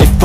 If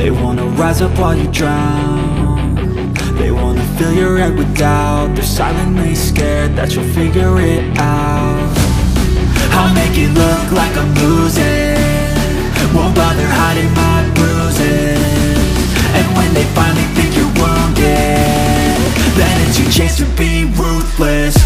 They wanna rise up while you drown. They wanna fill your head with doubt. They're silently scared that you'll figure it out. I'll make it look like I'm losing. Won't bother hiding my bruises. And when they finally think you're wounded, then it's your chance to be ruthless.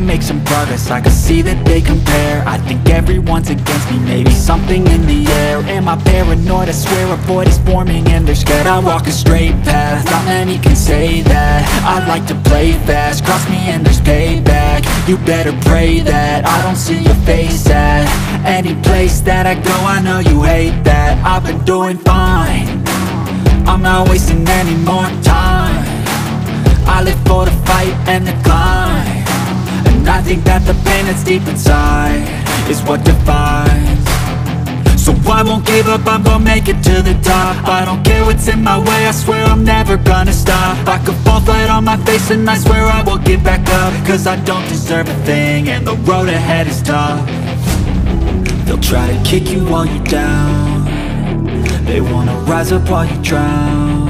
Make some progress, I can see that they compare. I think everyone's against me, maybe something in the air. Am I paranoid? I swear a void is forming and they're scared. I walk a straight path, not many can say that. I like to play fast, cross me and there's payback. You better pray that I don't see your face at any place that I go. I know you hate that. I've been doing fine, I'm not wasting any more time. I live for the fight and the climb. I think that the pain that's deep inside is what defines. So I won't give up, I'm gonna make it to the top. I don't care what's in my way, I swear I'm never gonna stop. I could fall flat on my face and I swear I won't give back up. Cause I don't deserve a thing and the road ahead is tough. They'll try to kick you while you're down. They wanna rise up while you drown.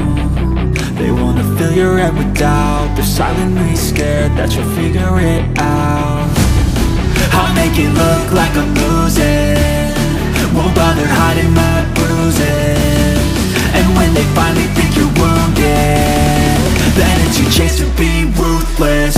They wanna fill your head with doubt. They're silently scared that you'll figure it out. I'll make it look like I'm losing. Won't bother hiding my bruises. And when they finally think you're wounded, then it's your chance to be ruthless.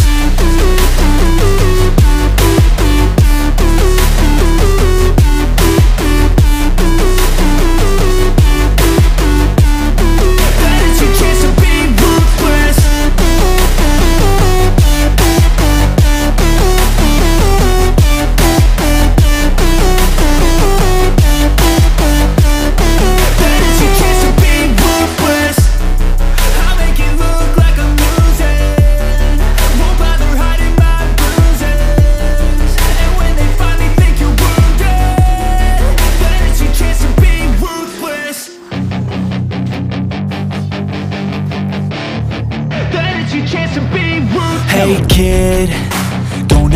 Hey kid, don't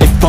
If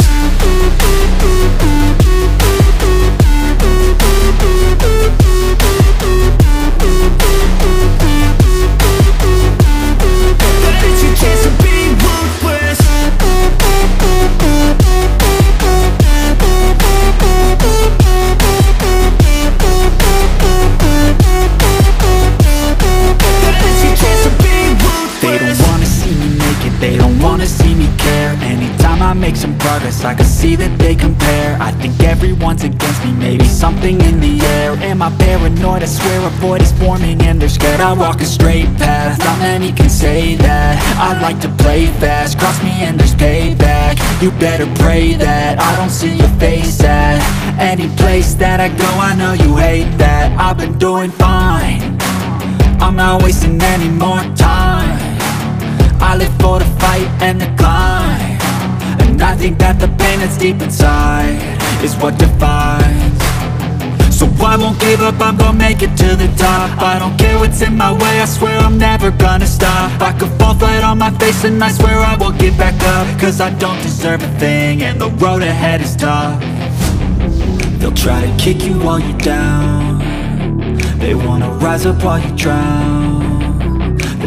see that they compare. I think everyone's against me, maybe something in the air. Am I paranoid? I swear a void is forming and they're scared. I walk a straight path, not many can say that. I like to play fast, cross me and there's payback. You better pray that I don't see your face at any place that I go. I know you hate that. I've been doing fine, I'm not wasting any more time. I live for the fight and the climb, and I think that the pain that's deep inside is what defines. So I won't give up, I'm gonna make it to the top. I don't care what's in my way, I swear I'm never gonna stop. I could fall flat on my face and I swear I won't give back up, cause I don't deserve a thing and the road ahead is tough. They'll try to kick you while you're down, they wanna rise up while you drown.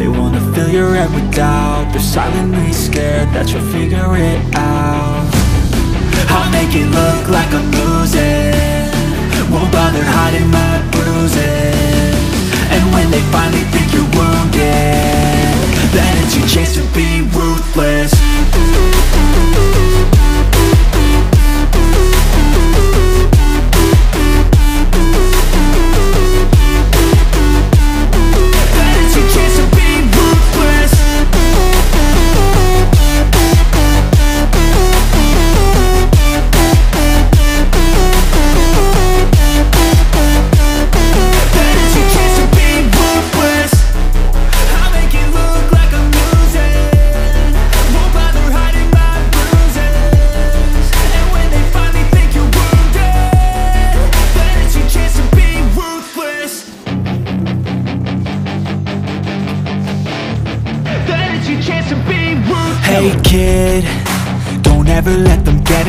They wanna fill your head with doubt, they're silently scared that you'll figure it out. I'll make it look like I'm losing, won't bother hiding my bruises. And when they finally think you're wounded, then it's your chance to be ruthless. Hey kid, don't ever let them get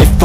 If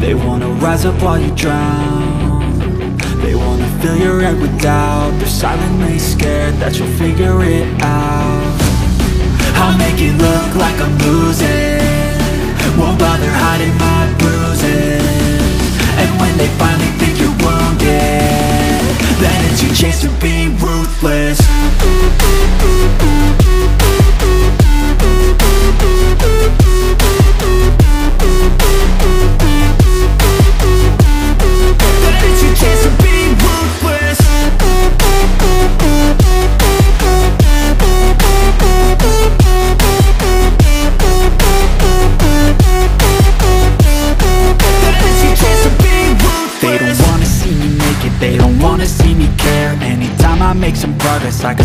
they wanna rise up while you drown. They wanna fill your head with doubt, they're silently scared that you'll figure it out. I'll make it look like I'm losing, won't bother hiding my bruises. And when they finally think you're wounded, then it's your chance to be ruthless. I can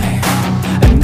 and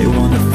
They wanna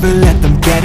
never let them get